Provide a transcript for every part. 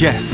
Yes.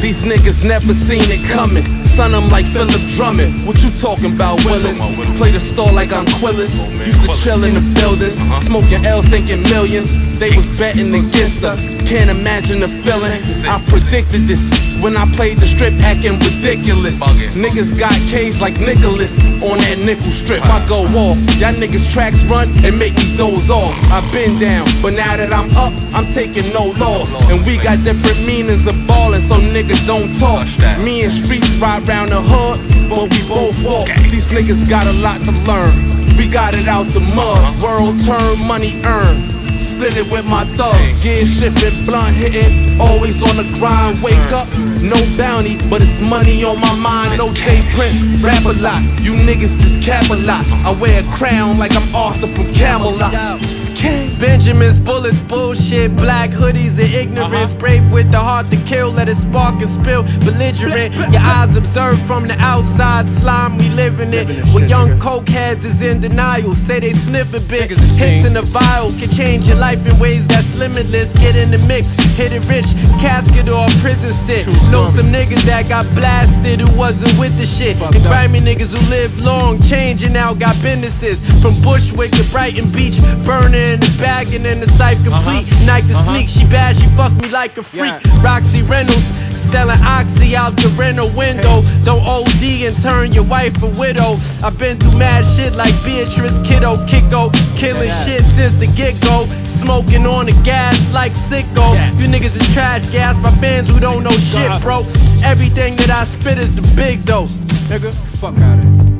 These niggas never seen it coming. Son, I'm like Philip Drummond. What you talking about, Willis? Play the store like I'm Quillis. Used to chill in the buildings, smoking L's, thinking millions. They was betting against us. Can't imagine the feeling. I predicted this when I played the strip, acting ridiculous. Niggas got caged like Nicholas on that nickel strip. I go off, y'all niggas tracks run and make me doze off. I've been down, but now that I'm up, I'm taking no loss. And we got different meanings of ballin', so niggas don't talk. Me and streets ride round the hood, but we both walk. These niggas got a lot to learn. We got it out the mud. World turn, money earned. Split it with my thugs. Gear shifting, blunt hitting, always on the grind. Wake up, no bounty, but it's money on my mind. No J Prince, rap a lot. You niggas just cap a lot. I wear a crown like I'm Arthur from Camelot. Benjamin's bullets, bullshit, black hoodies and ignorance. Brave with the heart to kill, let it spark and spill. Belligerent, your eyes observe from the outside. Slime, we living it. When young cokeheads is in denial, say they sniff a bit. Hits in a vial can change your life in ways that's limitless. Get in the mix, hit it rich, casket or a prison sit. Know some niggas that got blasted who wasn't with the shit. And grimy niggas who live long, changing out, got businesses. From Bushwick to Brighton Beach, burning in the bag and in the sight complete. Nike the sneak, she bad, she fuck me like a freak. Roxy Reynolds selling oxy out the rental window. Don't OD and turn your wife a widow. I've been through mad shit like Beatrice, Kiddo, Kiko, killing shit since the get-go. Smoking on the gas like sicko. You niggas is trash gas by fans who don't know shit, bro. Everything that I spit is the big dose, nigga. Fuck out of it.